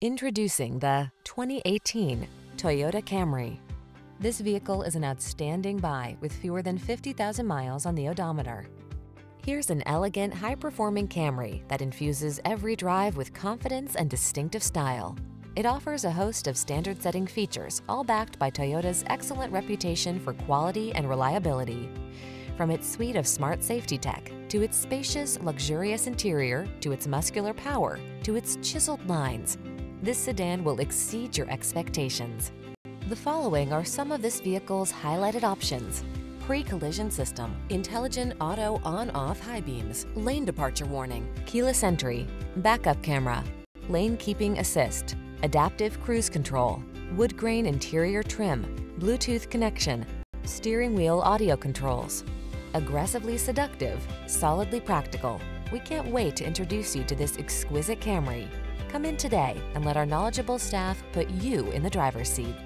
Introducing the 2018 Toyota Camry. This vehicle is an outstanding buy with fewer than 50,000 miles on the odometer. Here's an elegant, high-performing Camry that infuses every drive with confidence and distinctive style. It offers a host of standard-setting features, all backed by Toyota's excellent reputation for quality and reliability. From its suite of smart safety tech, to its spacious, luxurious interior, to its muscular power, to its chiseled lines, this sedan will exceed your expectations. The following are some of this vehicle's highlighted options: pre-collision system, intelligent auto on-off high beams, lane departure warning, keyless entry, backup camera, lane keeping assist, adaptive cruise control, wood grain interior trim, Bluetooth connection, steering wheel audio controls. Aggressively seductive, solidly practical. We can't wait to introduce you to this exquisite Camry. Come in today and let our knowledgeable staff put you in the driver's seat.